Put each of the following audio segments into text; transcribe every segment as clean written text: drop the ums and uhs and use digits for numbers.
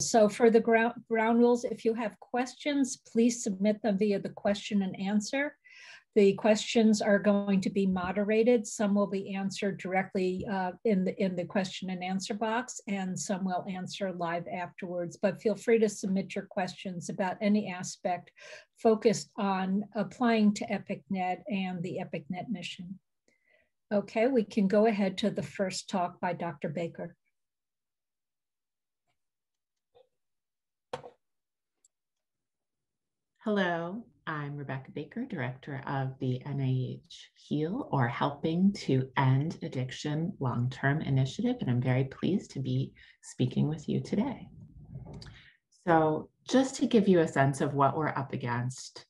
So for the ground rules, if you have questions, please submit them via the question and answer. The questions are going to be moderated. Some will be answered directly in the question and answer box, and some will answer live afterwards. But feel free to submit your questions about any aspect focused on applying to EpicNet and the EpicNet mission. Okay, we can go ahead to the first talk by Dr. Baker. Hello. I'm Rebecca Baker, Director of the NIH HEAL, or Helping to End Addiction Long-Term Initiative, and I'm very pleased to be speaking with you today. So just to give you a sense of what we're up against,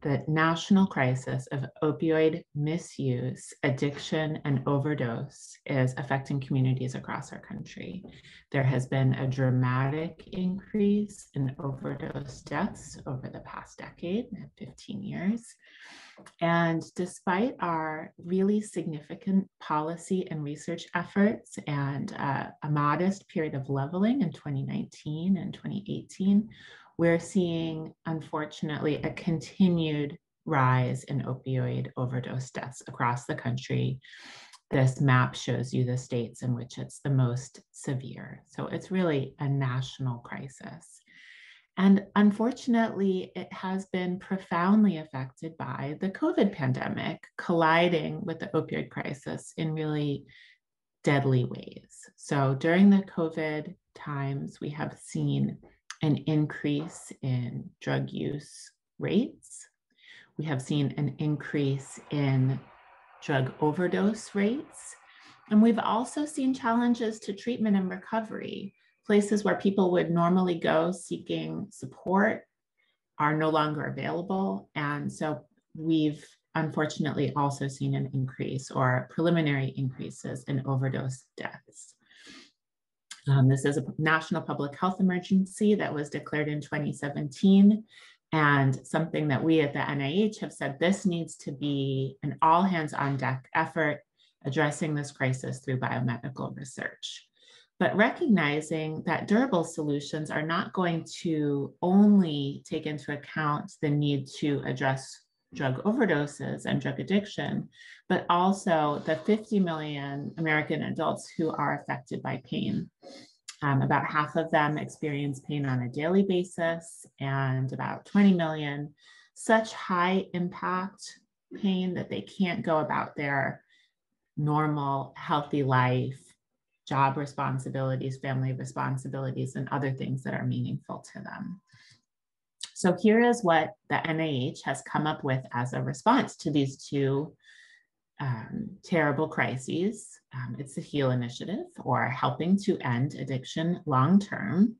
the national crisis of opioid misuse, addiction, and overdose is affecting communities across our country. There has been a dramatic increase in overdose deaths over the past decade, 15 years. And despite our really significant policy and research efforts and a modest period of leveling in 2019 and 2018, we're seeing, unfortunately, a continued rise in opioid overdose deaths across the country. This map shows you the states in which it's the most severe. So it's really a national crisis. And unfortunately, it has been profoundly affected by the COVID pandemic, colliding with the opioid crisis in really deadly ways. So during the COVID times, we have seen an increase in drug use rates. We have seen an increase in drug overdose rates. And we've also seen challenges to treatment and recovery. Places where people would normally go seeking support are no longer available. And so we've unfortunately also seen an increase or preliminary increases in overdose deaths. This is a national public health emergency that was declared in 2017, and something that we at the NIH have said this needs to be an all hands on deck effort addressing this crisis through biomedical research. But recognizing that durable solutions are not going to only take into account the need to address drug overdoses and drug addiction, but also the 50 million American adults who are affected by pain. About half of them experience pain on a daily basis, and about 20 million, such high impact pain that they can't go about their normal, healthy life, job responsibilities, family responsibilities, and other things that are meaningful to them. So here is what the NIH has come up with as a response to these two terrible crises. It's the HEAL initiative, or Helping to End Addiction Long-Term.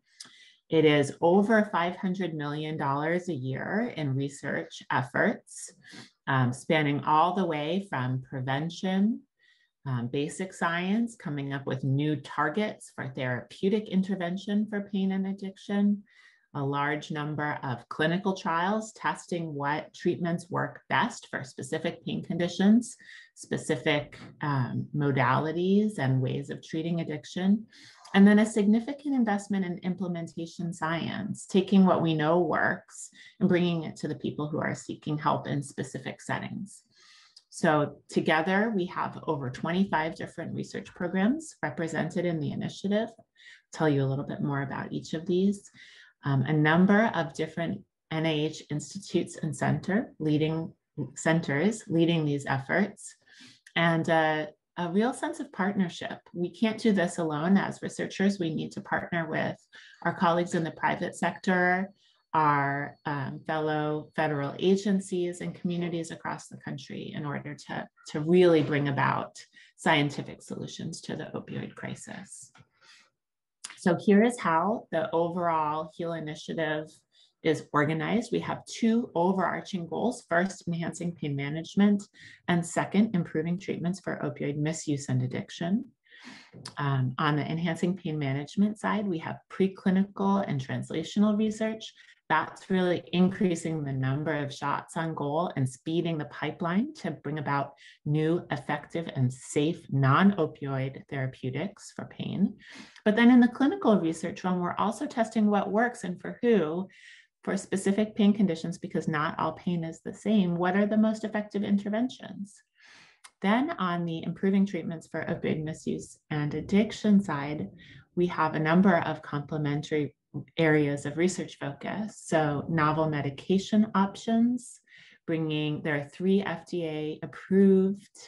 It is over $500 million a year in research efforts, spanning all the way from prevention, basic science, coming up with new targets for therapeutic intervention for pain and addiction, a large number of clinical trials testing what treatments work best for specific pain conditions, specific modalities and ways of treating addiction, and then a significant investment in implementation science, taking what we know works and bringing it to the people who are seeking help in specific settings. So together we have over 25 different research programs represented in the initiative. I'll tell you a little bit more about each of these. A number of different NIH institutes and centers leading these efforts, and a real sense of partnership. We can't do this alone as researchers. We need to partner with our colleagues in the private sector, our fellow federal agencies and communities across the country in order to really bring about scientific solutions to the opioid crisis. So here is how the overall HEAL initiative is organized. We have two overarching goals. First, enhancing pain management, and second, improving treatments for opioid misuse and addiction. On the enhancing pain management side, we have preclinical and translational research. That's really increasing the number of shots on goal and speeding the pipeline to bring about new, effective, and safe non-opioid therapeutics for pain. But then in the clinical research realm, we're also testing what works and for who, for specific pain conditions, because not all pain is the same. What are the most effective interventions? Then on the improving treatments for opioid misuse and addiction side, we have a number of complementary areas of research focus. So novel medication options, there are 3 FDA approved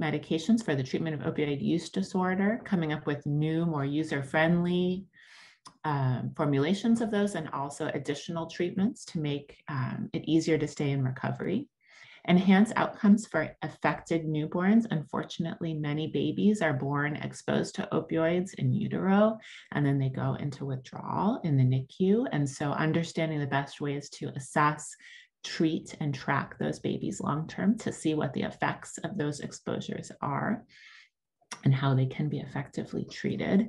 medications for the treatment of opioid use disorder, coming up with new, more user-friendly formulations of those, and also additional treatments to make it easier to stay in recovery. Enhance outcomes for affected newborns. Unfortunately, many babies are born exposed to opioids in utero, and then they go into withdrawal in the NICU. And so understanding the best ways to assess, treat, and track those babies long-term to see what the effects of those exposures are and how they can be effectively treated.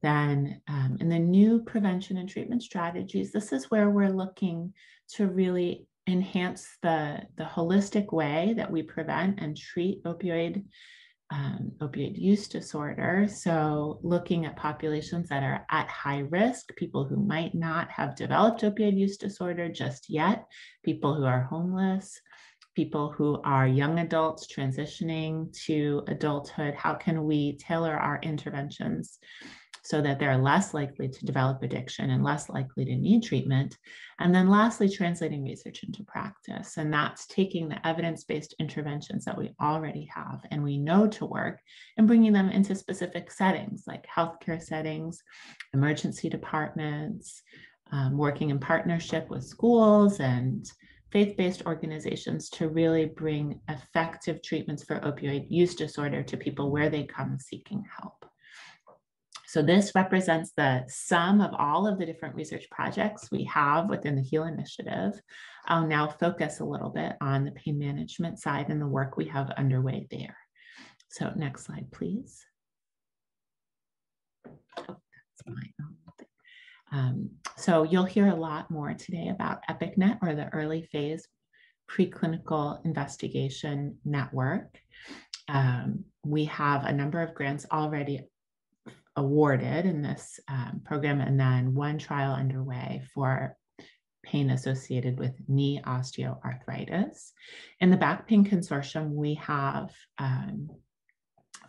Then in the new prevention and treatment strategies, this is where we're looking to really enhance the holistic way that we prevent and treat opioid use disorder. So looking at populations that are at high risk, people who might not have developed opioid use disorder just yet, people who are homeless, people who are young adults transitioning to adulthood. How can we tailor our interventions so that they're less likely to develop addiction and less likely to need treatment? And then lastly, translating research into practice. And that's taking the evidence-based interventions that we already have and we know to work and bringing them into specific settings like healthcare settings, emergency departments, working in partnership with schools and faith-based organizations to really bring effective treatments for opioid use disorder to people where they come seeking help. So this represents the sum of all of the different research projects we have within the HEAL Initiative. I'll now focus a little bit on the pain management side and the work we have underway there. So next slide, please. Oh, that's mine. So you'll hear a lot more today about EPICNET, or the Early Phase Preclinical Investigation Network. We have a number of grants already awarded in this program, and then one trial underway for pain associated with knee osteoarthritis. In the Back Pain Consortium, we have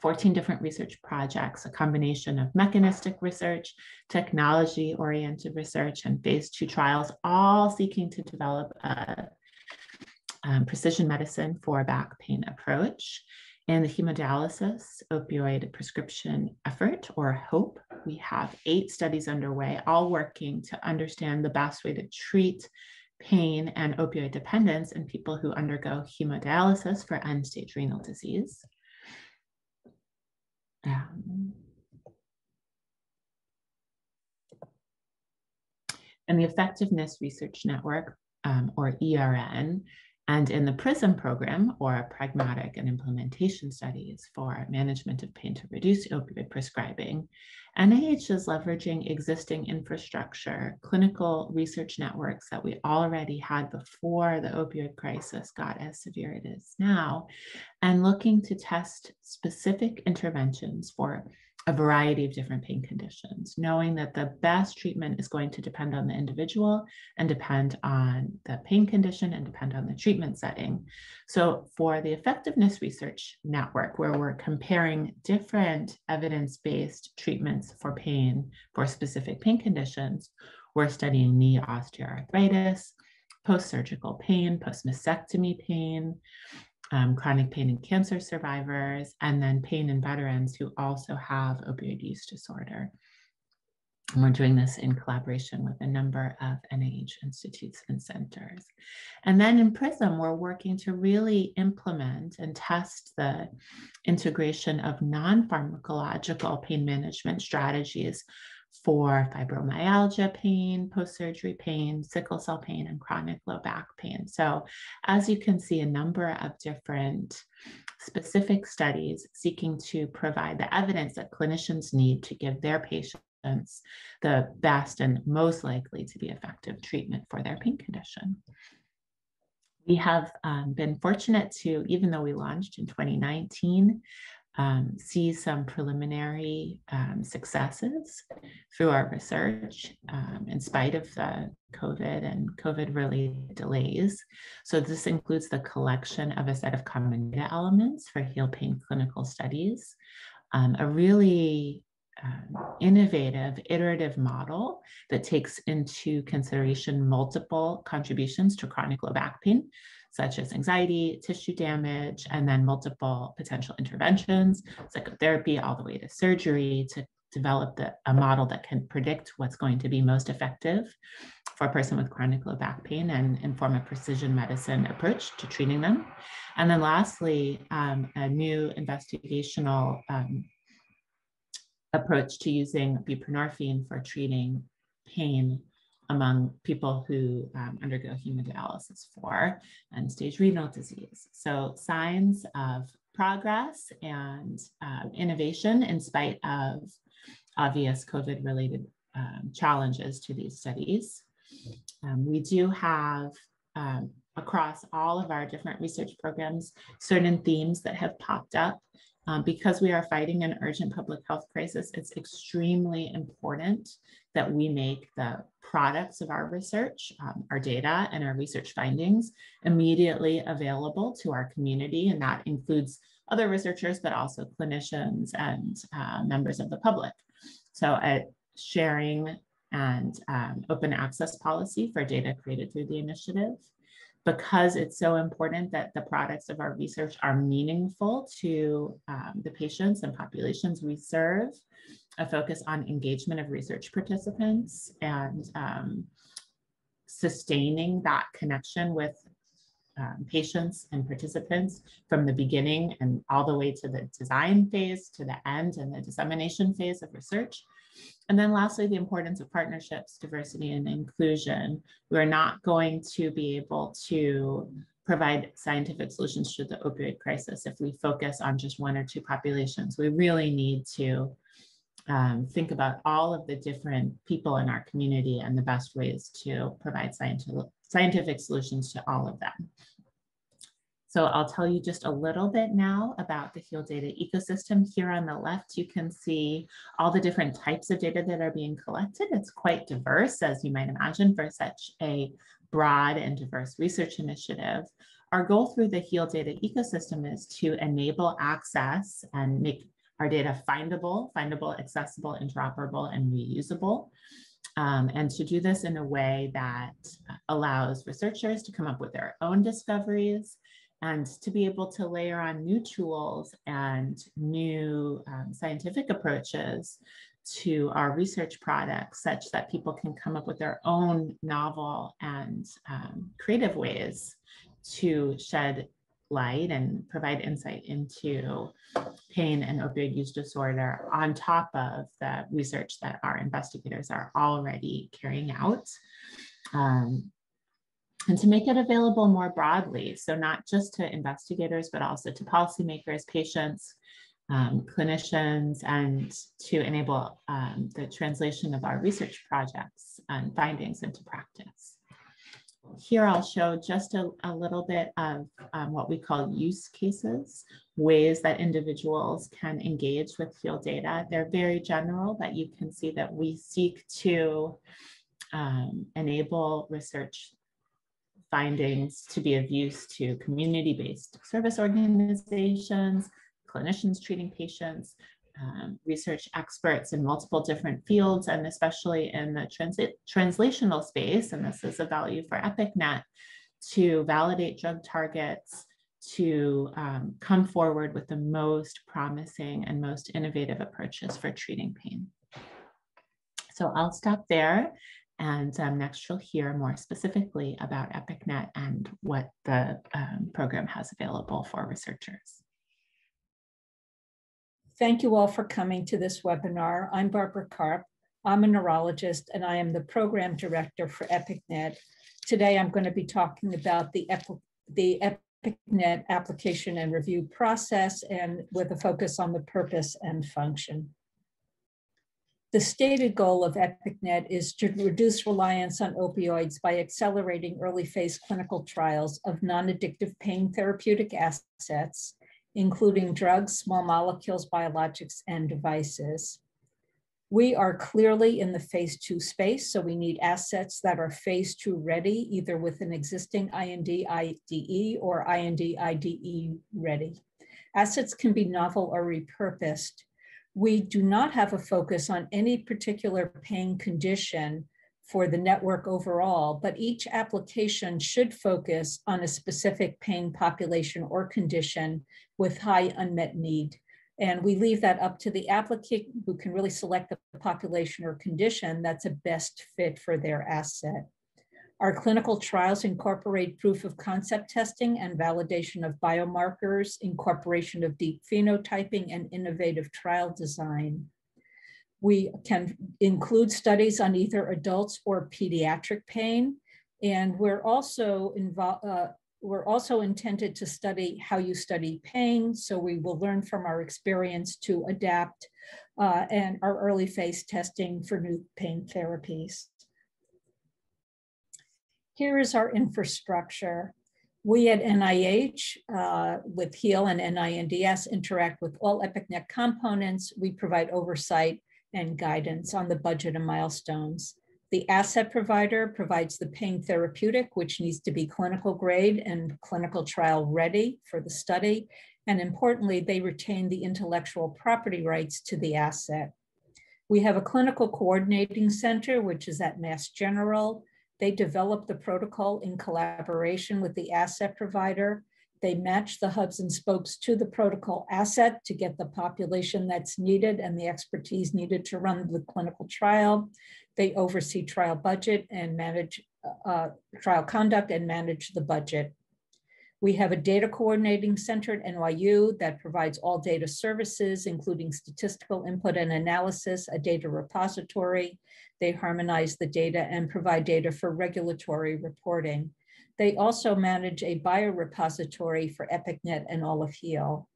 14 different research projects, a combination of mechanistic research, technology-oriented research, and phase 2 trials, all seeking to develop a precision medicine for back pain approach. In the hemodialysis opioid prescription effort, or HOPE, we have 8 studies underway, all working to understand the best way to treat pain and opioid dependence in people who undergo hemodialysis for end-stage renal disease. And the Effectiveness Research Network, or ERN, and in the PRISM program, or Pragmatic and Implementation Studies for Management of Pain to Reduce Opioid Prescribing, NIH is leveraging existing infrastructure, clinical research networks that we already had before the opioid crisis got as severe as it is now, and looking to test specific interventions for a variety of different pain conditions, knowing that the best treatment is going to depend on the individual and depend on the pain condition and depend on the treatment setting. So for the Effectiveness Research Network, where we're comparing different evidence-based treatments for pain for specific pain conditions, we're studying knee osteoarthritis, post-surgical pain, post-mastectomy pain, chronic pain and cancer survivors, and then pain in veterans who also have opioid use disorder. And we're doing this in collaboration with a number of NIH institutes and centers. And then in PRISM, we're working to really implement and test the integration of non-pharmacological pain management strategies for fibromyalgia pain, post-surgery pain, sickle cell pain, and chronic low back pain. So as you can see, a number of different specific studies seeking to provide the evidence that clinicians need to give their patients the best and most likely to be effective treatment for their pain condition. We have been fortunate to, even though we launched in 2019, see some preliminary successes through our research in spite of the COVID and COVID-related delays. So this includes the collection of a set of common data elements for heel pain clinical studies, a really innovative, iterative model that takes into consideration multiple contributions to chronic low back pain, such as anxiety, tissue damage, and then multiple potential interventions, psychotherapy, all the way to surgery, to develop a model that can predict what's going to be most effective for a person with chronic low back pain and inform a precision medicine approach to treating them. And then lastly, a new investigational approach to using buprenorphine for treating pain among people who undergo hemodialysis for end-stage renal disease. So signs of progress and innovation in spite of obvious COVID-related challenges to these studies. We do have, across all of our different research programs, certain themes that have popped up. Because we are fighting an urgent public health crisis, it's extremely important that we make the products of our research, our data and our research findings immediately available to our community. And that includes other researchers, but also clinicians and members of the public. So sharing and open access policy for data created through the initiative. Because it's so important that the products of our research are meaningful to the patients and populations we serve, a focus on engagement of research participants and sustaining that connection with patients and participants from the beginning and all the way to the design phase, to the end and the dissemination phase of research. And then lastly, the importance of partnerships, diversity, and inclusion. We're not going to be able to provide scientific solutions to the opioid crisis if we focus on just one or two populations. We really need to think about all of the different people in our community and the best ways to provide scientific solutions to all of them. So I'll tell you just a little bit now about the HEAL data ecosystem. Here on the left, you can see all the different types of data that are being collected. It's quite diverse, as you might imagine, for such a broad and diverse research initiative. Our goal through the HEAL data ecosystem is to enable access and make our data findable, accessible, interoperable, and reusable. And to do this in a way that allows researchers to come up with their own discoveries, and to be able to layer on new tools and new scientific approaches to our research products, such that people can come up with their own novel and creative ways to shed light and provide insight into pain and opioid use disorder on top of the research that our investigators are already carrying out. And to make it available more broadly, so not just to investigators, but also to policymakers, patients, clinicians, and to enable the translation of our research projects and findings into practice. Here I'll show just a little bit of what we call use cases, ways that individuals can engage with HEAL data. They're very general, but you can see that we seek to enable research findings to be of use to community-based service organizations, clinicians treating patients, research experts in multiple different fields, and especially in the translational space. And this is a value for EPICNet to validate drug targets, to come forward with the most promising and most innovative approaches for treating pain. So I'll stop there. And next you'll hear more specifically about EPICNet and what the program has available for researchers. Thank you all for coming to this webinar. I'm Barbara Karp, I'm a neurologist and I am the program director for EpicNet. Today, I'm going to be talking about the EpicNet application and review process, and with a focus on the purpose and function. The stated goal of EpicNet is to reduce reliance on opioids by accelerating early phase clinical trials of non-addictive pain therapeutic assets, including drugs, small molecules, biologics, and devices. We are clearly in the phase two space, so we need assets that are phase two ready, either with an existing IND-IDE or IND-IDE ready. Assets can be novel or repurposed. We do not have a focus on any particular pain condition for the network overall, but each application should focus on a specific pain population or condition with high unmet need. And we leave that up to the applicant, who can really select the population or condition that's a best fit for their asset. Our clinical trials incorporate proof of concept testing and validation of biomarkers, incorporation of deep phenotyping, and innovative trial design. We can include studies on either adults or pediatric pain. And we're also involved. We're also intended to study how you study pain, so we will learn from our experience to adapt and our early phase testing for new pain therapies. Here is our infrastructure. We at NIH with HEAL and NINDS interact with all EpicNet components. We provide oversight and guidance on the budget and milestones. The asset provider provides the pain therapeutic, which needs to be clinical grade and clinical trial ready for the study. And importantly, they retain the intellectual property rights to the asset. We have a clinical coordinating center, which is at Mass General. They develop the protocol in collaboration with the asset provider. They match the hubs and spokes to the protocol asset to get the population that's needed and the expertise needed to run the clinical trial. They oversee trial budget and manage trial conduct and manage the budget. We have a data coordinating center at NYU that provides all data services, including statistical input and analysis, a data repository. They harmonize the data and provide data for regulatory reporting. They also manage a biorepository for EpicNet and all of HEAL.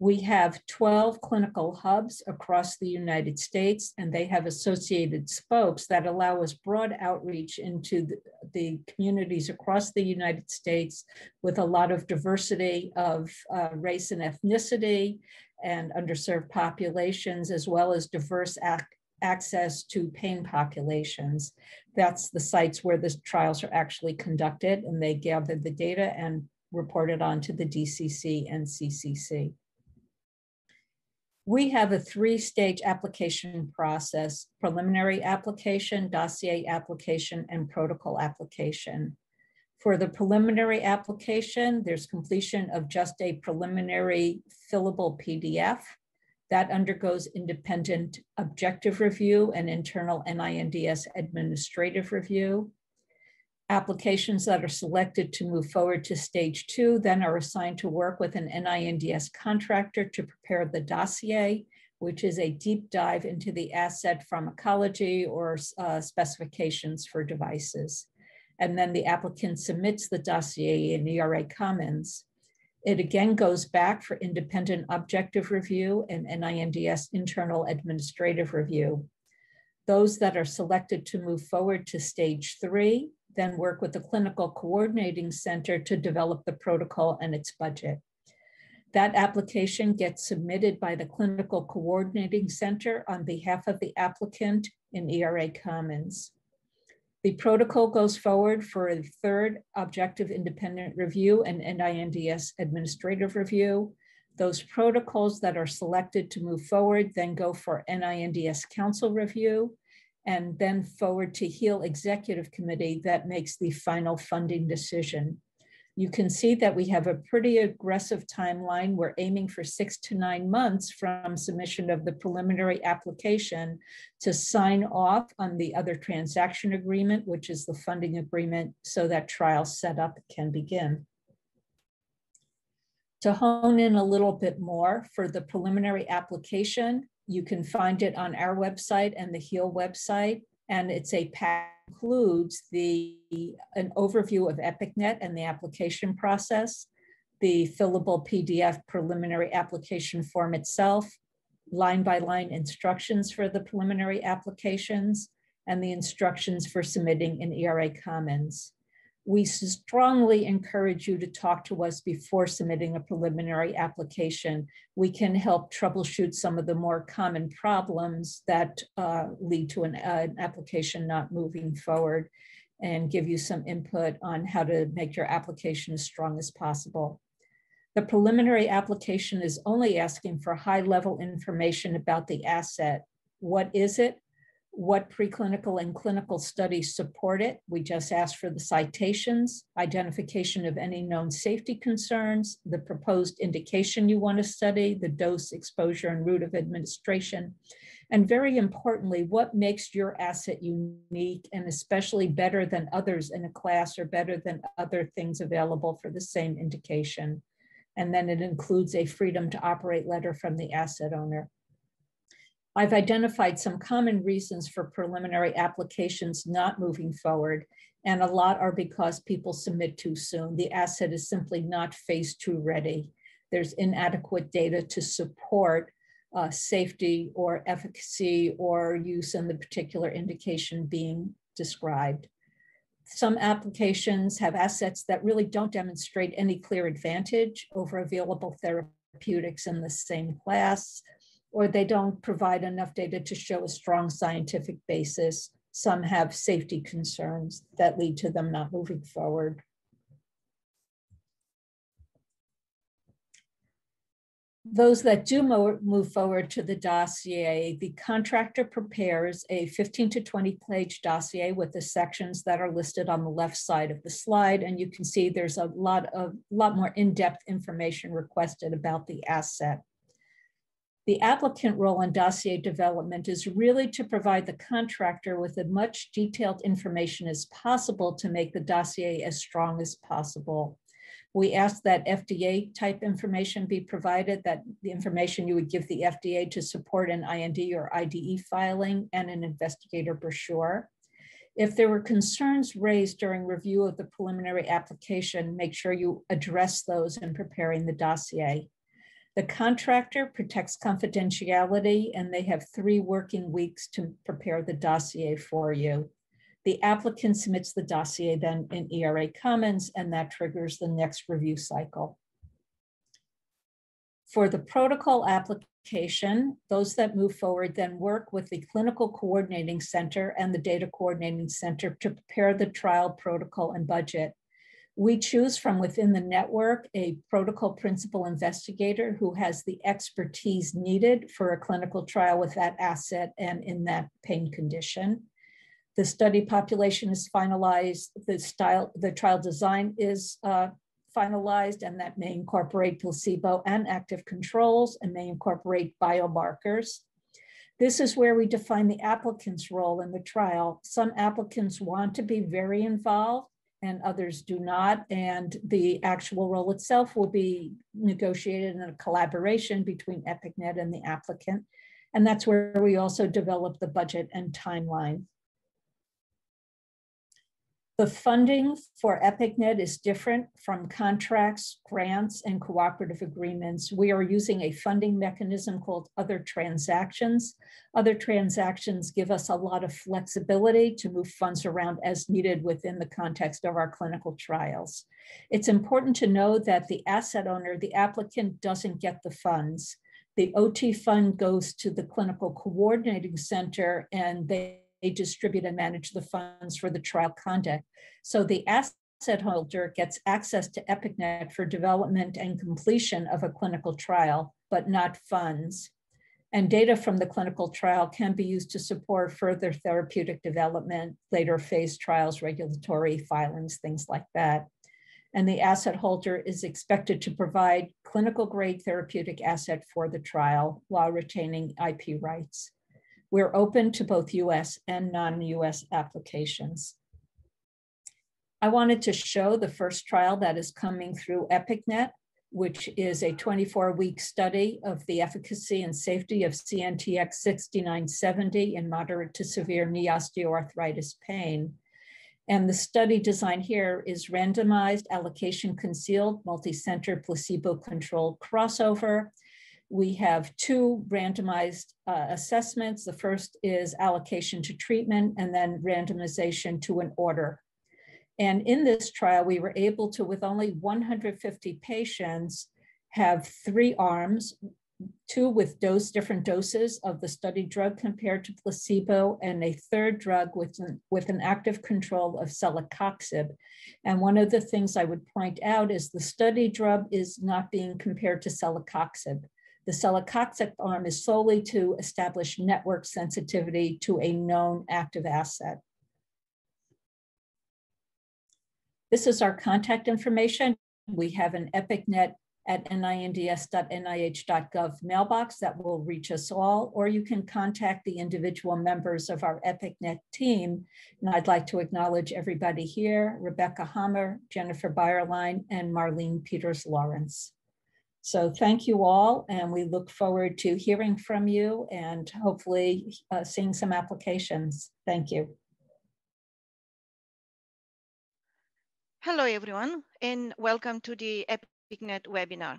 We have 12 clinical hubs across the United States, and they have associated spokes that allow us broad outreach into the communities across the United States with a lot of diversity of race and ethnicity and underserved populations, as well as diverse access to pain populations. That's the sites where the trials are actually conducted, and they gather the data and report it on to the DCC and CCC. We have a three-stage application process: preliminary application, dossier application, and protocol application. For the preliminary application, there's completion of just a preliminary fillable PDF that undergoes independent objective review and internal NINDS administrative review. Applications that are selected to move forward to stage two then are assigned to work with an NINDS contractor to prepare the dossier, which is a deep dive into the asset pharmacology or specifications for devices. And then the applicant submits the dossier in ERA Commons. It again goes back for independent objective review and NINDS internal administrative review. Those that are selected to move forward to stage three then work with the clinical coordinating center to develop the protocol and its budget. That application gets submitted by the clinical coordinating center on behalf of the applicant in ERA Commons. The protocol goes forward for a third objective independent review and NINDS administrative review. Those protocols that are selected to move forward then go for NINDS council review, and then forward to HEAL Executive Committee that makes the final funding decision. You can see that we have a pretty aggressive timeline. We're aiming for 6 to 9 months from submission of the preliminary application to sign off on the other transaction agreement, which is the funding agreement, so that trial setup can begin. To hone in a little bit more for the preliminary application, You can find it on our website and the HEAL website. And it's a pack that includes an overview of EpicNet and the application process, the fillable PDF preliminary application form itself, line-by-line instructions for the preliminary applications, and the instructions for submitting an ERA Commons. We strongly encourage you to talk to us before submitting a preliminary application. We can help troubleshoot some of the more common problems that lead to an application not moving forward and give you some input on how to make your application as strong as possible. The preliminary application is only asking for high-level information about the asset. What is it? What preclinical and clinical studies support it? We just asked for the citations, identification of any known safety concerns, the proposed indication you want to study, the dose, exposure, and route of administration. And very importantly, what makes your asset unique and especially better than others in a class or better than other things available for the same indication. And then it includes a freedom to operate letter from the asset owner. I've identified some common reasons for preliminary applications not moving forward, and a lot are because people submit too soon. The asset is simply not phase two ready. There's inadequate data to support safety or efficacy or use in the particular indication being described. Some applications have assets that really don't demonstrate any clear advantage over available therapeutics in the same class, or they don't provide enough data to show a strong scientific basis. Some have safety concerns that lead to them not moving forward. Those that do move forward to the dossier, the contractor prepares a 15 to 20 page dossier with the sections that are listed on the left side of the slide. And you can see there's a lot more in-depth information requested about the asset. The applicant role in dossier development is really to provide the contractor with as much detailed information as possible to make the dossier as strong as possible. We ask that FDA type information be provided, that the information you would give the FDA to support an IND or IDE filing and an investigator brochure. If there were concerns raised during review of the preliminary application, make sure you address those in preparing the dossier. The contractor protects confidentiality, and they have 3 working weeks to prepare the dossier for you. The applicant submits the dossier then in ERA Commons, and that triggers the next review cycle. For the protocol application, those that move forward then work with the Clinical Coordinating Center and the Data Coordinating Center to prepare the trial protocol and budget. We choose from within the network a protocol principal investigator who has the expertise needed for a clinical trial with that asset and in that pain condition. The study population is finalized, the trial design is finalized, and that may incorporate placebo and active controls and may incorporate biomarkers. This is where we define the applicant's role in the trial. Some applicants want to be very involved, and others do not, and the actual role itself will be negotiated in a collaboration between EpicNet and the applicant. And that's where we also develop the budget and timeline. The funding for EpicNet is different from contracts, grants, and cooperative agreements. We are using a funding mechanism called Other Transactions. Other Transactions give us a lot of flexibility to move funds around as needed within the context of our clinical trials. It's important to know that the asset owner, the applicant, doesn't get the funds. The OT fund goes to the Clinical Coordinating Center, and they distribute and manage the funds for the trial conduct. So the asset holder gets access to EpicNet for development and completion of a clinical trial, but not funds. And data from the clinical trial can be used to support further therapeutic development, later phase trials, regulatory filings, things like that. And the asset holder is expected to provide clinical grade therapeutic asset for the trial while retaining IP rights. We're open to both US and non-US applications. I wanted to show the first trial that is coming through EpicNet. which is a 24-week study of the efficacy and safety of CNTX 6970 in moderate to severe knee osteoarthritis pain. And the study design here is randomized, allocation concealed, multi-center placebo-controlled crossover. We have two randomized assessments. The first is allocation to treatment and then randomization to an order. And in this trial, we were able to, with only 150 patients, have three arms, two with different doses of the study drug compared to placebo, and a third drug with an active control of celecoxib. And one of the things I would point out is the study drug is not being compared to celecoxib. The celecoxib arm is solely to establish network sensitivity to a known active asset. This is our contact information. We have an epicnet@ninds.nih.gov mailbox that will reach us all, or you can contact the individual members of our EpicNet team. And I'd like to acknowledge everybody here, Rebecca Hammer, Jennifer Beyerlein, and Marlene Peters-Lawrence. So thank you all, and we look forward to hearing from you and hopefully seeing some applications. Thank you. Hello, everyone, and welcome to the EpicNet webinar.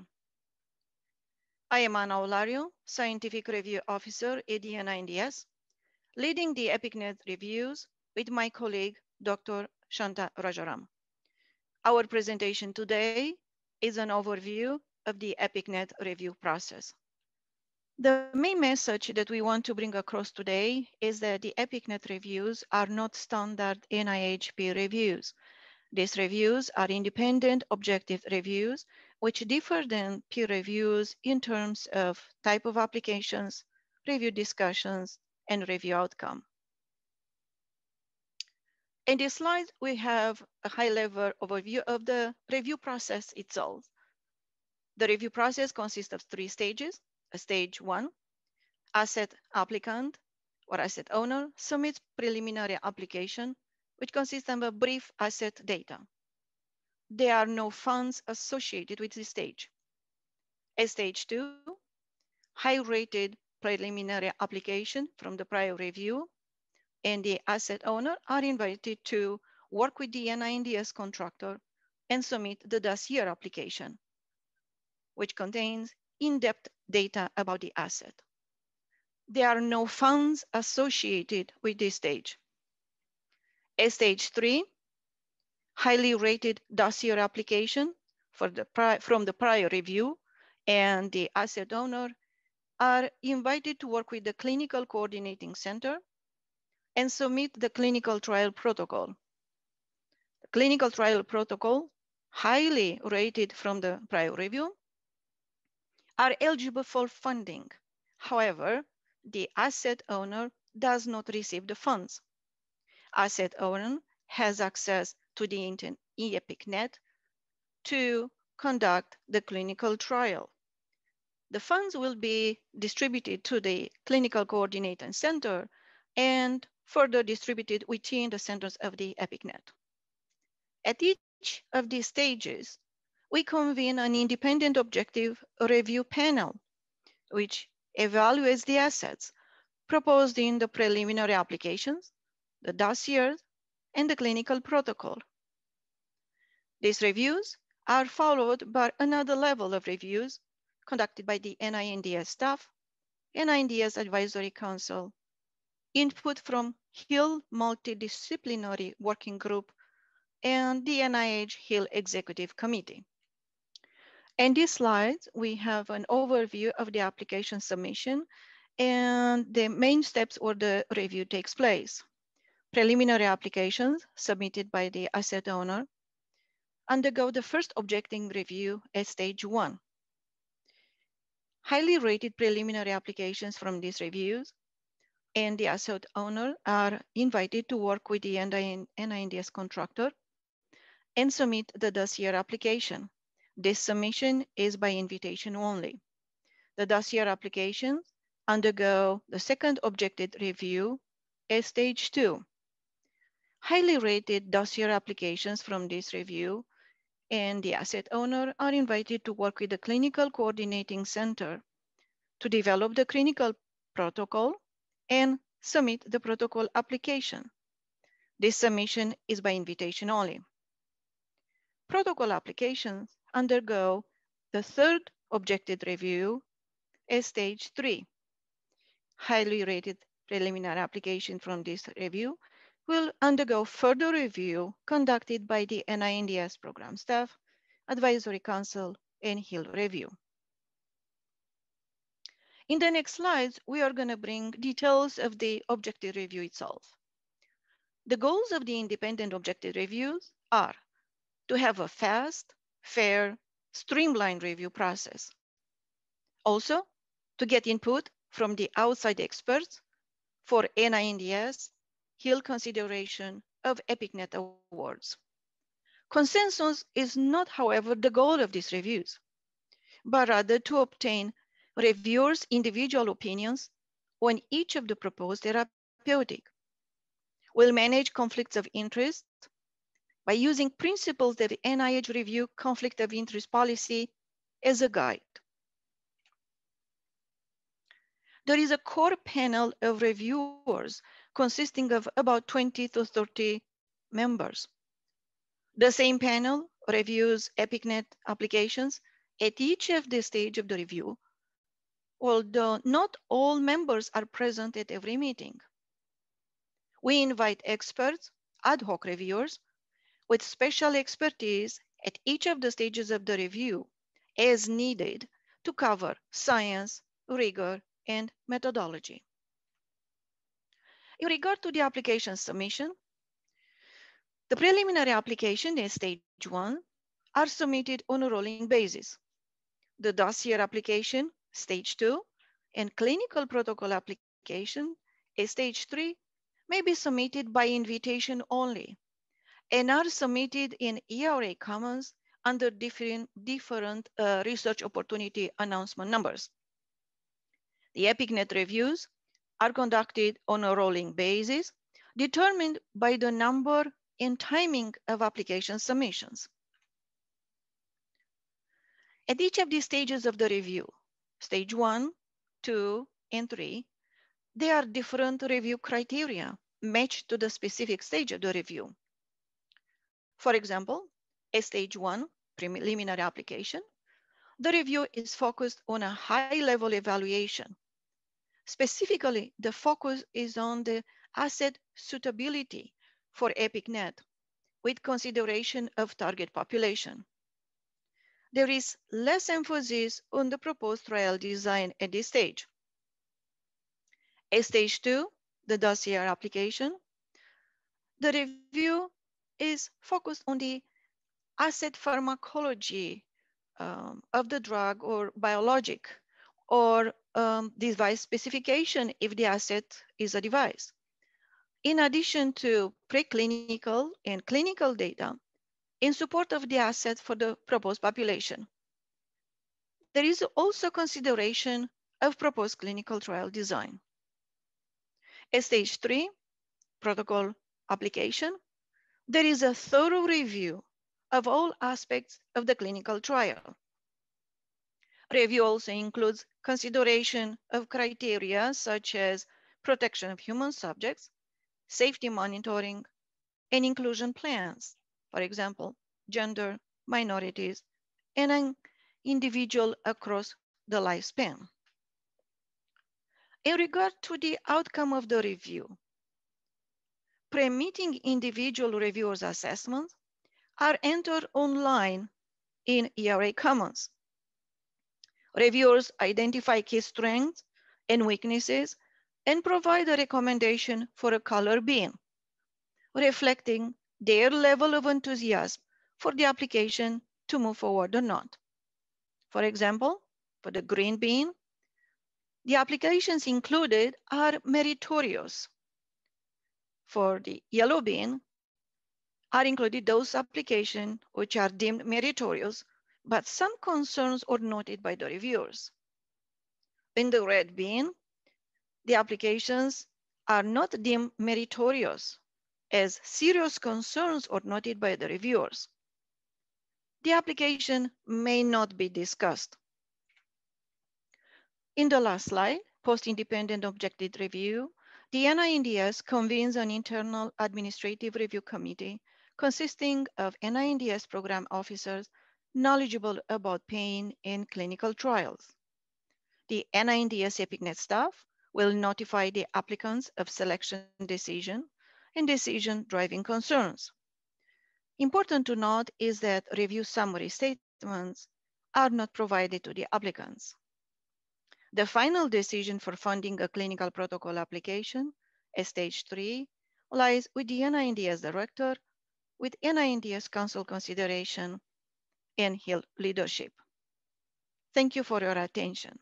I am Ana Olario, Scientific Review Officer at the NINDS, leading the EpicNet reviews with my colleague, Dr. Shanta Rajaram. Our presentation today is an overview of the EpicNet review process. The main message that we want to bring across today is that the EpicNet reviews are not standard NIH peer reviews. These reviews are independent, objective reviews, which differ than peer reviews in terms of type of applications, review discussions, and review outcome. In this slide, we have a high-level overview of the review process itself. The review process consists of three stages. Stage 1, asset applicant or asset owner submits preliminary application, which consists of a brief asset data. There are no funds associated with this stage. At Stage 2, high-rated preliminary application from the prior review, and the asset owner are invited to work with the NINDS contractor and submit the dossier application, which contains in-depth data about the asset. There are no funds associated with this stage. At Stage 3, highly rated dossier application from the prior review, and the asset owner are invited to work with the clinical coordinating center and submit the clinical trial protocol. The clinical trial protocol, highly rated from the prior review, are eligible for funding. However, the asset owner does not receive the funds. Asset owner has access to the EpicNet to conduct the clinical trial. The funds will be distributed to the clinical coordinating center and further distributed within the centers of the EpicNet. At each of these stages, we convene an independent objective review panel, which evaluates the assets proposed in the preliminary applications, the dossiers, and the clinical protocol. These reviews are followed by another level of reviews conducted by the NINDS staff, NINDS Advisory Council, input from HIL Multidisciplinary Working Group, and the NIH HIL Executive Committee. In these slides, we have an overview of the application submission and the main steps where the review takes place. Preliminary applications submitted by the asset owner undergo the first objecting review at Stage 1. Highly rated preliminary applications from these reviews and the asset owner are invited to work with the NINDS contractor and submit the dossier application. This submission is by invitation only. The dossier applications undergo the second objected review at Stage 2. Highly rated dossier applications from this review and the asset owner are invited to work with the clinical coordinating center to develop the clinical protocol and submit the protocol application. This submission is by invitation only. Protocol applications undergo the third objective review as stage 3. Highly rated preliminary application from this review will undergo further review conducted by the NINDS program staff, advisory council, and HIL review. In the next slides, we are going to bring details of the objective review itself. The goals of the independent objective reviews are to have a fast, fair, streamlined review process. Also, to get input from the outside experts for NINDS HIL consideration of EPICNET awards. Consensus is not, however, the goal of these reviews, but rather to obtain reviewers' individual opinions on each of the proposed therapeutic. We'll manage conflicts of interest by using principles that NIH review conflict of interest policy as a guide. There is a core panel of reviewers consisting of about 20 to 30 members. The same panel reviews EPICNET applications at each of the stage of the review, although not all members are present at every meeting. We invite experts, ad hoc reviewers, with special expertise at each of the stages of the review as needed to cover science, rigor, and methodology. In regard to the application submission, the preliminary application in stage 1 are submitted on a rolling basis. The dossier application, stage 2, and clinical protocol application, stage 3, may be submitted by invitation only and are submitted in ERA Commons under different research opportunity announcement numbers. The EPICNET reviews are conducted on a rolling basis, determined by the number and timing of application submissions. At each of these stages of the review, stage 1, 2, and 3, there are different review criteria matched to the specific stage of the review. For example, at stage 1, preliminary application, the review is focused on a high-level evaluation. Specifically, the focus is on the asset suitability for EPICNET with consideration of target population. There is less emphasis on the proposed trial design at this stage. At stage 2, the dossier application, the review is focused on the asset pharmacology of the drug or biologic, or device specification if the asset is a device. In addition to preclinical and clinical data in support of the asset for the proposed population. There is also consideration of proposed clinical trial design. At stage 3, protocol application, there is a thorough review of all aspects of the clinical trial. Review also includes consideration of criteria such as protection of human subjects, safety monitoring, and inclusion plans, for example, gender, minorities, and an individual across the lifespan. In regard to the outcome of the review, pre-meeting individual reviewers' assessments are entered online in ERA Commons. Reviewers identify key strengths and weaknesses and provide a recommendation for a color beam, reflecting their level of enthusiasm for the application to move forward or not. For example, for the green beam, the applications included are meritorious. For the yellow beam, are included those applications which are deemed meritorious but some concerns are noted by the reviewers. In the red bin, the applications are not deemed meritorious as serious concerns are noted by the reviewers. the application may not be discussed. In the last slide, post-independent objective review, the NINDS convenes an internal administrative review committee consisting of NINDS program officers knowledgeable about pain in clinical trials. The NINDS EPICnet staff will notify the applicants of selection decision and decision driving concerns. Important to note is that review summary statements are not provided to the applicants. The final decision for funding a clinical protocol application, a stage 3, lies with the NINDS director, with NINDS council consideration and HIL leadership. Thank you for your attention.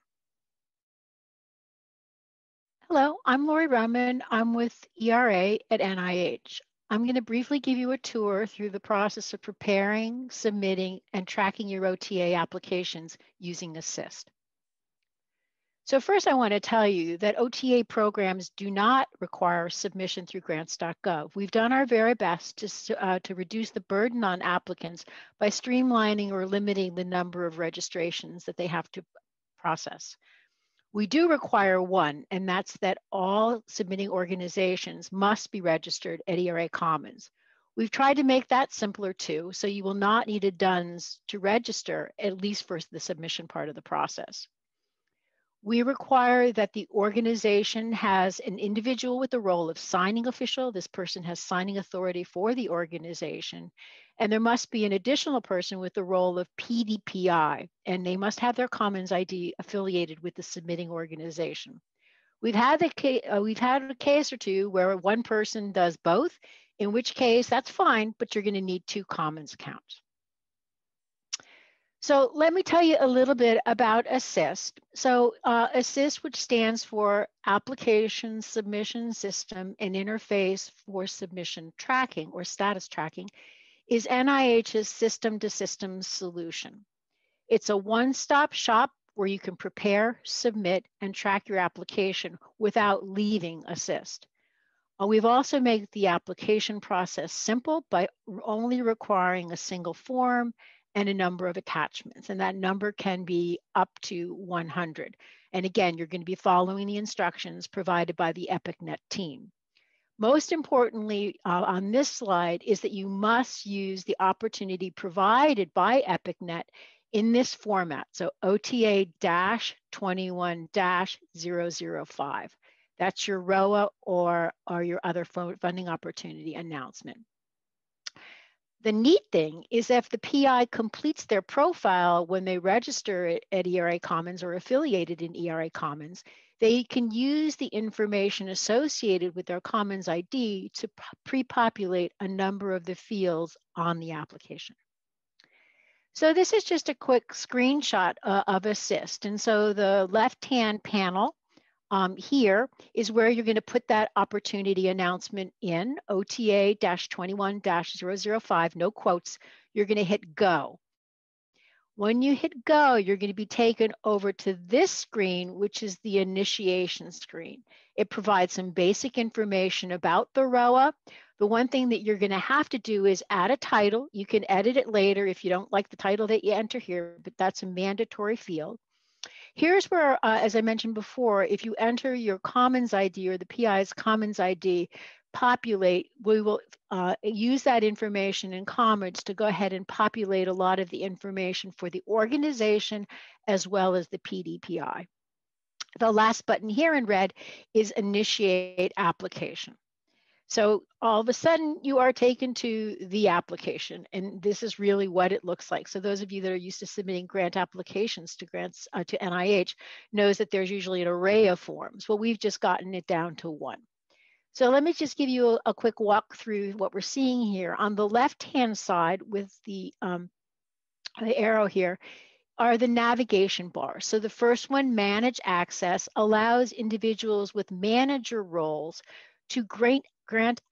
Hello, I'm Lori Rahman. I'm with ERA at NIH. I'm going to briefly give you a tour through the process of preparing, submitting, and tracking your OTA applications using Assist. So first, I want to tell you that OTA programs do not require submission through grants.gov. We've done our very best to reduce the burden on applicants by streamlining or limiting the number of registrations that they have to process. We do require one, and that's that all submitting organizations must be registered at ERA Commons. We've tried to make that simpler too, so you will not need a DUNS to register, at least for the submission part of the process. We require that the organization has an individual with the role of signing official. This person has signing authority for the organization. And there must be an additional person with the role of PDPI, and they must have their Commons ID affiliated with the submitting organization. We've had a case or two where one person does both, in which case that's fine, but you're going to need two Commons accounts. So let me tell you a little bit about ASSIST. So ASSIST, which stands for Application Submission System and Interface for Submission Tracking or Status Tracking, is NIH's system-to-system solution. It's a one-stop shop where you can prepare, submit, and track your application without leaving ASSIST. We've also made the application process simple by only requiring a single form and a number of attachments, and that number can be up to 100. And again, you're going to be following the instructions provided by the EPICnet team. Most importantly, on this slide is that you must use the opportunity provided by EPICnet in this format, so OTA-21-005. That's your ROA or your other funding opportunity announcement. The neat thing is if the PI completes their profile when they register at ERA Commons or affiliated in ERA Commons, they can use the information associated with their Commons ID to pre-populate a number of the fields on the application. So this is just a quick screenshot of ASSIST. And so the left-hand panel here is where you're going to put that opportunity announcement in, OTA-21-005, no quotes. You're going to hit go. When you hit go, you're going to be taken over to this screen, which is the initiation screen. It provides some basic information about the ROA. The one thing that you're going to have to do is add a title. You can edit it later if you don't like the title that you enter here, but that's a mandatory field. Here's where, as I mentioned before, if you enter your Commons ID or the PI's Commons ID, populate, we will use that information in Commons to go ahead and populate a lot of the information for the organization as well as the PDPI. The last button here in red is Initiate Application. So all of a sudden you are taken to the application, and this is really what it looks like. So those of you that are used to submitting grant applications to grants to NIH knows that there's usually an array of forms. Well, we've just gotten it down to one. So let me just give you a quick walk through what we're seeing here. On the left-hand side with the arrow here are the navigation bars. So the first one, Manage Access, allows individuals with manager roles to grant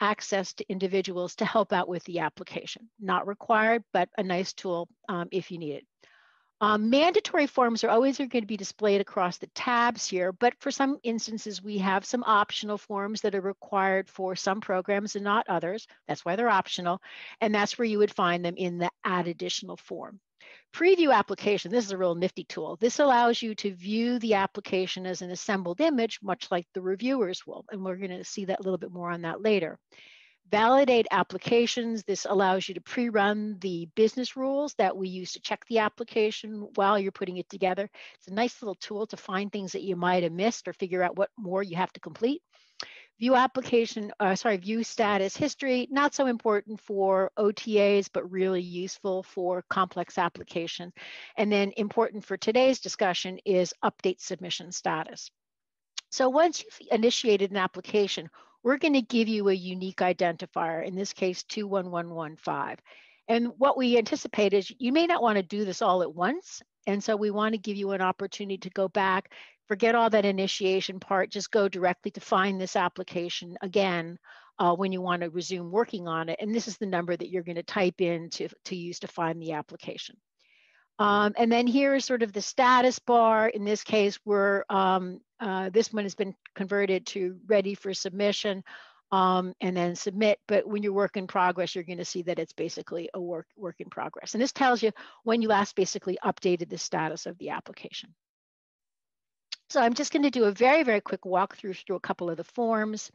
access to individuals to help out with the application. Not required, but a nice tool if you need it. Mandatory forms are always going to be displayed across the tabs here, but for some instances, we have some optional forms that are required for some programs and not others. That's why they're optional. And that's where you would find them in the add additional form. Preview application, this is a real nifty tool. This allows you to view the application as an assembled image, much like the reviewers will. And we're going to see that a little bit more on that later. Validate applications. This allows you to pre-run the business rules that we use to check the application while you're putting it together. It's a nice little tool to find things that you might have missed or figure out what more you have to complete. View application, view status history, not so important for OTAs, but really useful for complex applications. And then important for today's discussion is update submission status. So once you've initiated an application, we're going to give you a unique identifier, in this case 21115. And what we anticipate is you may not want to do this all at once. And so we want to give you an opportunity to go back, forget all that initiation part, just go directly to find this application again when you want to resume working on it. And this is the number that you're going to type in to use to find the application. And then here is sort of the status bar. In this case, we're this one has been converted to ready for submission and then submit. But when you're work in progress, you're going to see that it's basically a work in progress. And this tells you when you last basically updated the status of the application. So I'm just going to do a very, very quick walkthrough through a couple of the forms.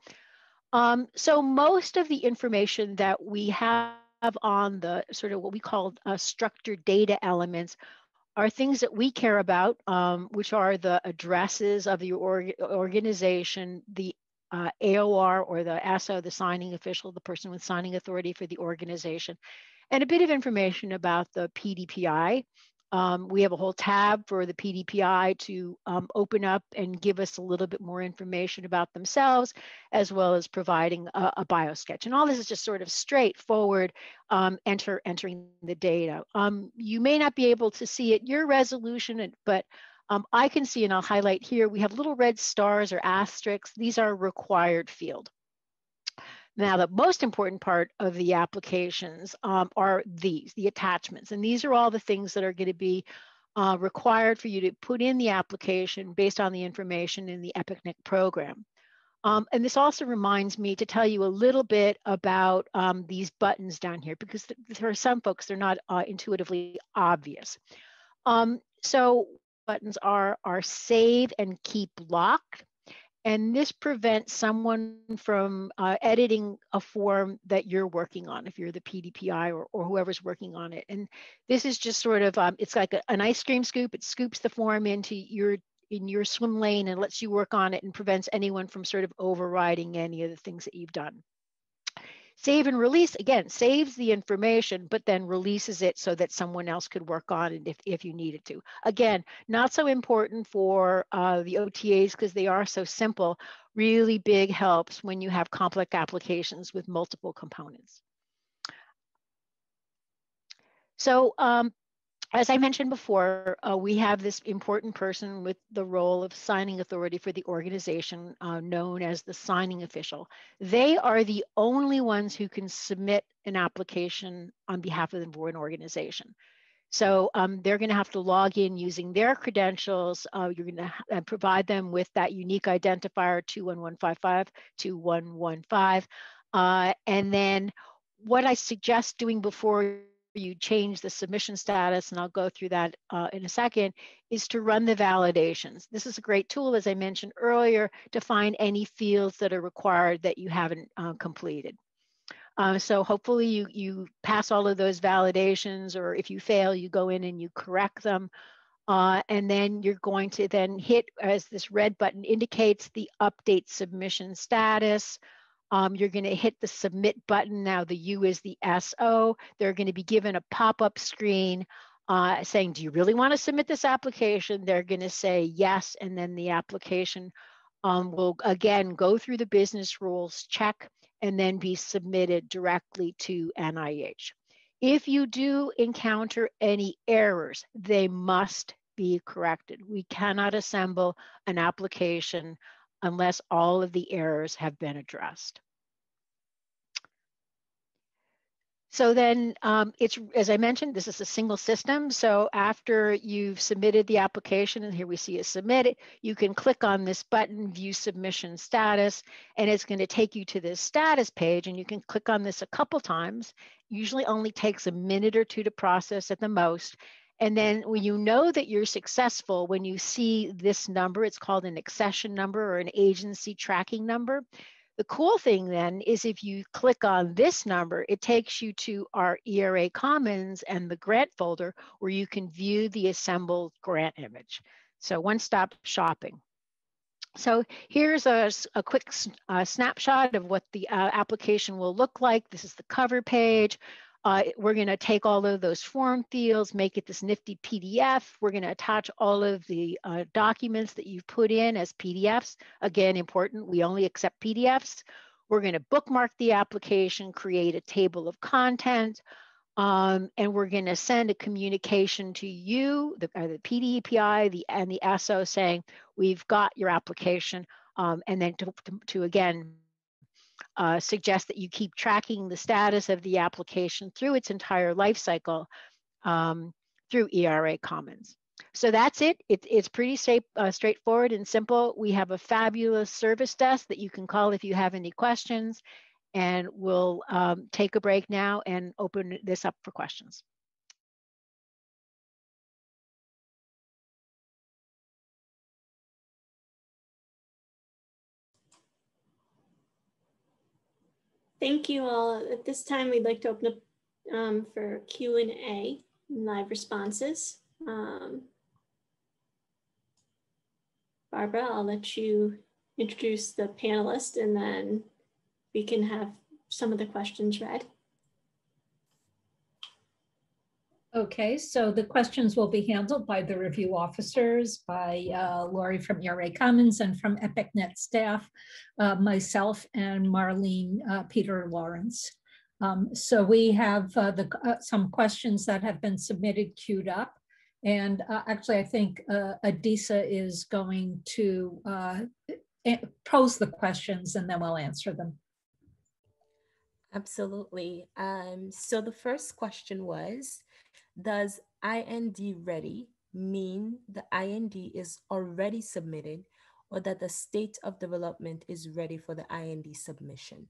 So most of the information that we have on the sort of what we call structured data elements are things that we care about, which are the addresses of the organization, the AOR or the ASO, the signing official, the person with signing authority for the organization, and a bit of information about the PDPI. We have a whole tab for the PDPI to open up and give us a little bit more information about themselves, as well as providing a biosketch. And all this is just sort of straightforward entering the data. You may not be able to see at your resolution, but I can see, and I'll highlight here, we have little red stars or asterisks. These are required field. Now, the most important part of the applications are the attachments. And these are all the things that are going to be required for you to put in the application based on the information in the EPICNIC program. And this also reminds me to tell you a little bit about these buttons down here, because there are some folks, they're not intuitively obvious. So buttons are save and keep locked. And this prevents someone from editing a form that you're working on, if you're the PDPI or whoever's working on it. And this is just sort of, it's like an ice cream scoop. It scoops the form into your swim lane and lets you work on it and prevents anyone from sort of overriding any of the things that you've done. Save and release, again, saves the information, but then releases it so that someone else could work on it if you needed to. Again, not so important for the OTAs because they are so simple. Really big helps when you have complex applications with multiple components. So as I mentioned before, we have this important person with the role of signing authority for the organization known as the signing official. They are the only ones who can submit an application on behalf of the foreign organization. So they're going to have to log in using their credentials. You're going to provide them with that unique identifier 21155, 2115. And then what I suggest doing before you change the submission status, and I'll go through that in a second, is to run the validations. This is a great tool, as I mentioned earlier, to find any fields that are required that you haven't completed. So hopefully you pass all of those validations, or if you fail, you go in and you correct them. And then you're going to then hit, as this red button indicates, the update submission status. You're going to hit the submit button. Now the U is the SO. They're going to be given a pop-up screen saying, do you really want to submit this application? They're going to say yes, and then the application will again go through the business rules, check, and then be submitted directly to NIH. If you do encounter any errors, they must be corrected. We cannot assemble an application unless all of the errors have been addressed. So then it's, as I mentioned, this is a single system. So after you've submitted the application, and here we see it submitted, you can click on this button, view submission status, and it's going to take you to this status page, and you can click on this a couple times. Usually only takes a minute or two to process at the most. And then when you know that you're successful, when you see this number, it's called an accession number or an agency tracking number. The cool thing then is if you click on this number, it takes you to our ERA Commons and the grant folder where you can view the assembled grant image. So one-stop shopping. So here's a quick snapshot of what the application will look like. This is the cover page. We're going to take all of those form fields, make it this nifty PDF. We're going to attach all of the documents that you've put in as PDFs. Again, important, we only accept PDFs. We're going to bookmark the application, create a table of content, and we're going to send a communication to you, the PDEPI and the ESO saying, we've got your application, and then to again, suggest that you keep tracking the status of the application through its entire life cycle through ERA Commons. So that's it. It's pretty straightforward and simple. We have a fabulous service desk that you can call if you have any questions, and we'll take a break now and open this up for questions. Thank you all. At this time, we'd like to open up for Q&A, live responses. Barbara, I'll let you introduce the panelists and then we can have some of the questions read. Okay, so the questions will be handled by the review officers, by Lori from ERA Commons and from EpicNet staff, myself and Marlene Peter Lawrence. So we have some questions that have been submitted queued up. And actually, I think Adisa is going to pose the questions and then we'll answer them. Absolutely. So the first question was, does IND ready mean the IND is already submitted or that the state of development is ready for the IND submission?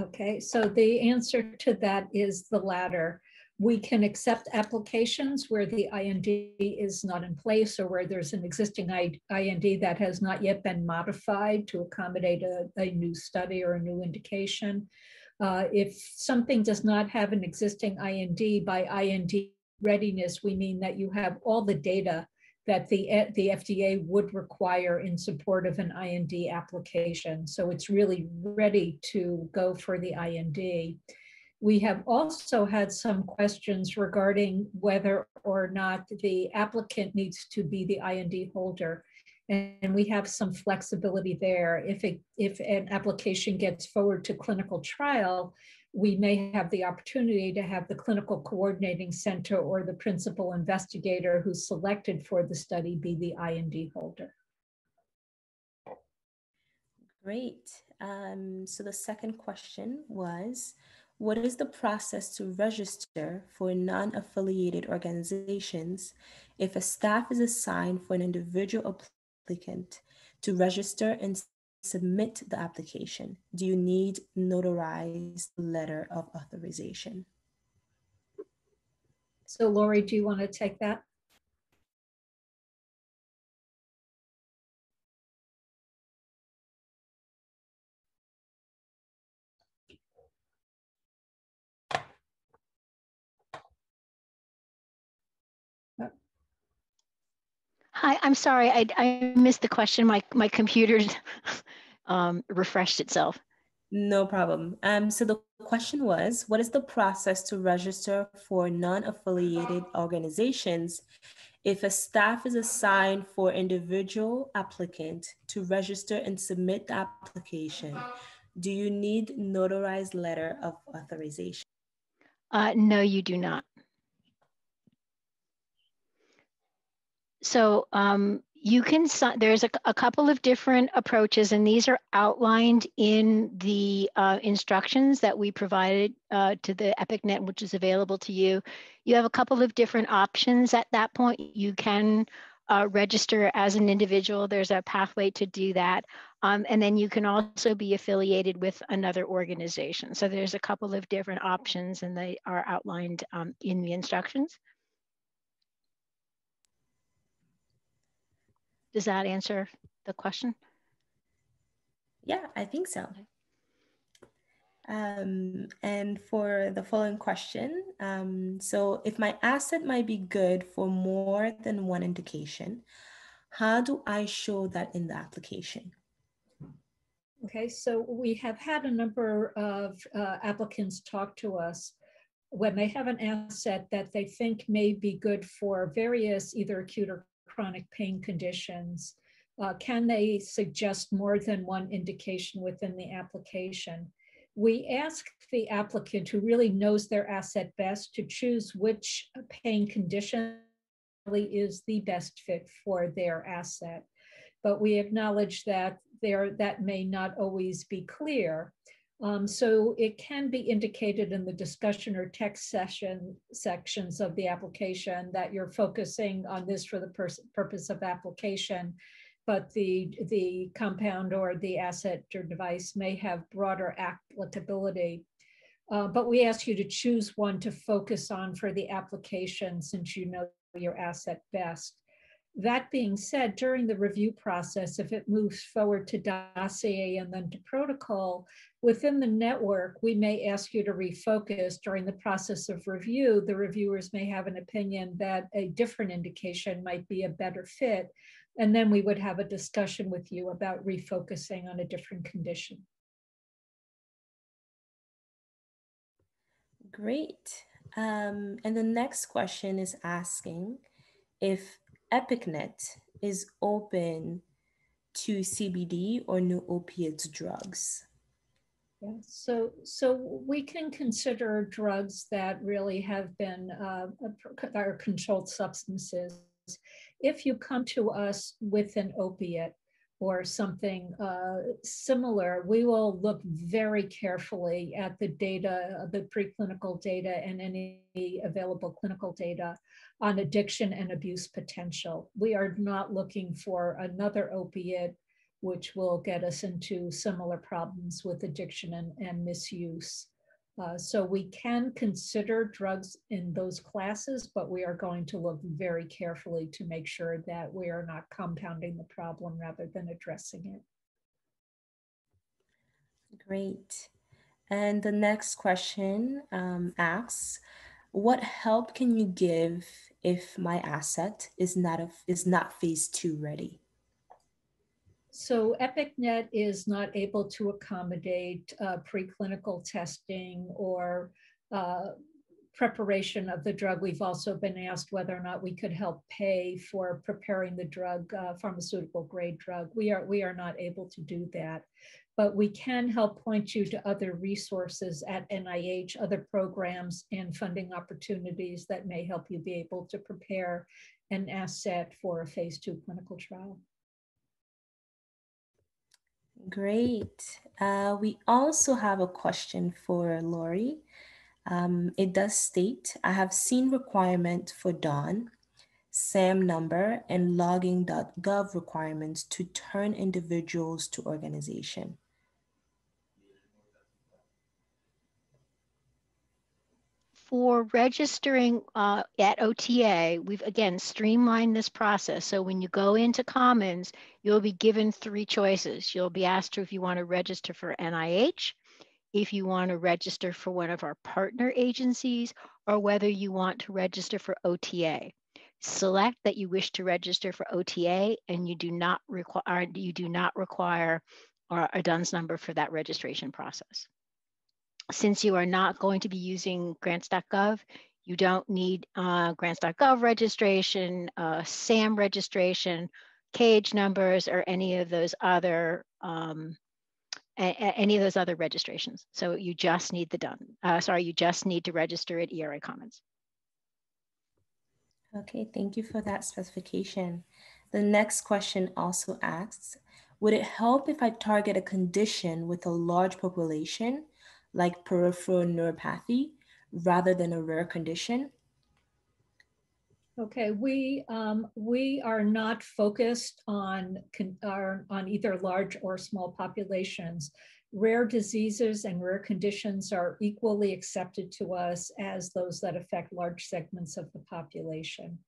Okay, so the answer to that is the latter. We can accept applications where the IND is not in place or where there's an existing IND that has not yet been modified to accommodate a new study or a new indication. If something does not have an existing IND, by IND readiness, we mean that you have all the data that the FDA would require in support of an IND application. So it's really ready to go for the IND. We have also had some questions regarding whether or not the applicant needs to be the IND holder. And we have some flexibility there. If an application gets forward to clinical trial, we may have the opportunity to have the clinical coordinating center or the principal investigator who's selected for the study be the IND holder. Great. So the second question was, what is the process to register for non-affiliated organizations if a staff is assigned for an individual applicant to register and submit the application? Do you need notarized letter of authorization? So Lori, do you want to take that? Hi, I'm sorry, I missed the question. My computer refreshed itself. No problem. So the question was, what is the process to register for non-affiliated organizations if a staff is assigned for individual applicant to register and submit the application? Do you need notarized letter of authorization? No, you do not. So You can, there's a couple of different approaches, and these are outlined in the instructions that we provided to the EpicNet, which is available to you. You have a couple of different options at that point. You can register as an individual. There's a pathway to do that. And then you can also be affiliated with another organization. So there's a couple of different options, and they are outlined in the instructions. Does that answer the question? Yeah, I think so. And for the following question, so if my asset might be good for more than one indication, how do I show that in the application? Okay, so we have had a number of applicants talk to us when they have an asset that they think may be good for various either acute or chronic pain conditions. Can they suggest more than one indication within the application? We ask the applicant who really knows their asset best to choose which pain condition really is the best fit for their asset. But we acknowledge that that may not always be clear. So it can be indicated in the discussion or text sections of the application that you're focusing on this for the purpose of application, but the compound or the asset or device may have broader applicability. But we ask you to choose one to focus on for the application since you know your asset best. That being said, during the review process, if it moves forward to dossier and then to protocol, within the network, we may ask you to refocus during the process of review. The reviewers may have an opinion that a different indication might be a better fit, and then we would have a discussion with you about refocusing on a different condition. Great. And the next question is asking if EpicNet is open to CBD or new opiates drugs. Yeah, so we can consider drugs that really have been our controlled substances. If you come to us with an opiate or something similar, we will look very carefully at the data, the preclinical data, and any available clinical data on addiction and abuse potential. We are not looking for another opiate, which will get us into similar problems with addiction and misuse. So we can consider drugs in those classes, but we are going to look very carefully to make sure that we are not compounding the problem rather than addressing it. Great. And the next question asks, what help can you give if my asset is not phase 2 ready? So EpicNet is not able to accommodate preclinical testing or preparation of the drug. We've also been asked whether or not we could help pay for preparing the drug, pharmaceutical grade drug. We are not able to do that, but we can help point you to other resources at NIH, other programs and funding opportunities that may help you be able to prepare an asset for a phase 2 clinical trial. Great. We also have a question for Lori. It does state, I have seen requirement for DON, SAM number, and logging.gov requirements to turn individuals to organization. For registering at OTA, we've again streamlined this process. So when you go into Commons, you'll be given 3 choices. You'll be asked if you want to register for NIH, if you want to register for one of our partner agencies, or whether you want to register for OTA. Select that you wish to register for OTA, and you do not require a DUNS number for that registration process. Since you are not going to be using grants.gov, you don't need grants.gov registration, SAM registration, CAGE numbers, or any of those other registrations. So you just need the you just need to register at ERA Commons. Okay, thank you for that specification. The next question also asks, would it help if I target a condition with a large population, like peripheral neuropathy, rather than a rare condition? Okay, we are not focused on either large or small populations. Rare diseases and rare conditions are equally accepted to us as those that affect large segments of the population.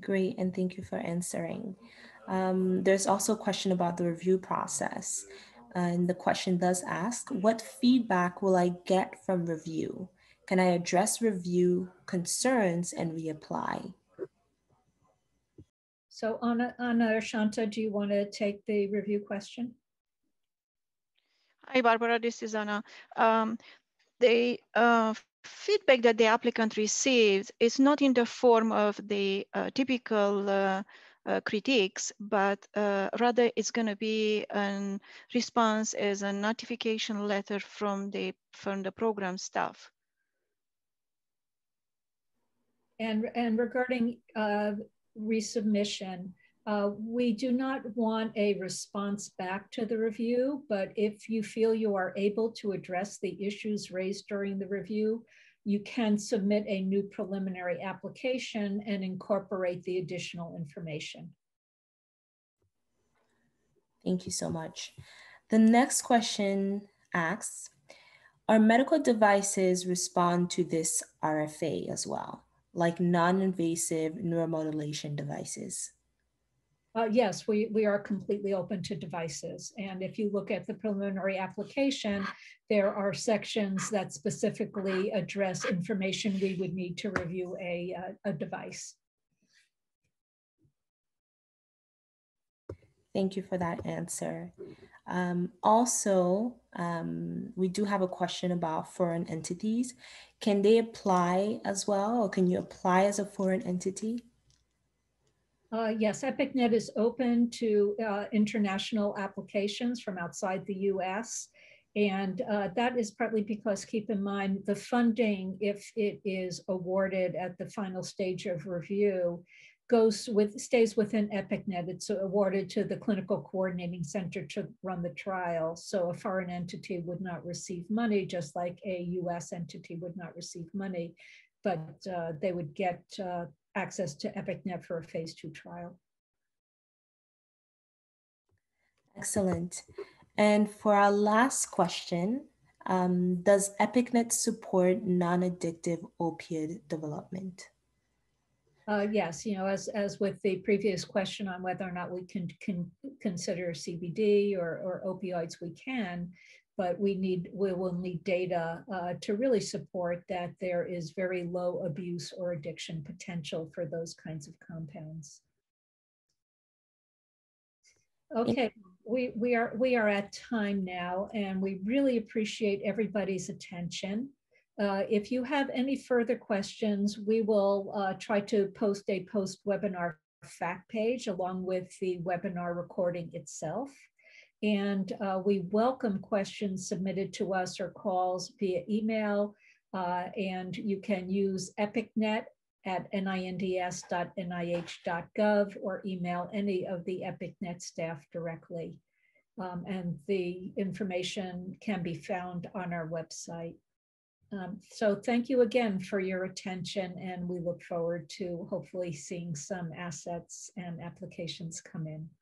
Great, and thank you for answering. There's also a question about the review process. And the question does ask, what feedback will I get from review? Can I address review concerns and reapply? So Anna or Shanta, do you want to take the review question? Hi, Barbara, this is Anna. The feedback that the applicant receives is not in the form of the typical critiques, but rather it's going to be a response as a notification letter from the program staff. And regarding resubmission, we do not want a response back to the review, but if you feel you are able to address the issues raised during the review, you can submit a new preliminary application and incorporate the additional information. Thank you so much. The next question asks, are medical devices respond to this RFA as well, like non-invasive neuromodulation devices? Yes, we are completely open to devices. And if you look at the preliminary application, there are sections that specifically address information we would need to review a device. Thank you for that answer. We do have a question about foreign entities. Can they apply as well, or can you apply as a foreign entity? Yes, EpicNet is open to international applications from outside the US. And that is partly because, keep in mind, the funding, if it is awarded at the final stage of review, stays within EpicNet. It's awarded to the clinical coordinating center to run the trial. So a foreign entity would not receive money, just like a US entity would not receive money, but they would get access to EpicNet for a phase 2 trial. Excellent. And for our last question, does EpicNet support non-addictive opioid development? Yes, you know, as with the previous question on whether or not we can consider CBD or opioids, we can, but we will need data to really support that there is very low abuse or addiction potential for those kinds of compounds. Okay, we are at time now, and we really appreciate everybody's attention. If you have any further questions, we will try to post a post-webinar fact page along with the webinar recording itself. And we welcome questions submitted to us or calls via email. And you can use epicnet@ninds.nih.gov or email any of the EpicNet staff directly. And the information can be found on our website. So thank you again for your attention, and we look forward to hopefully seeing some assets and applications come in.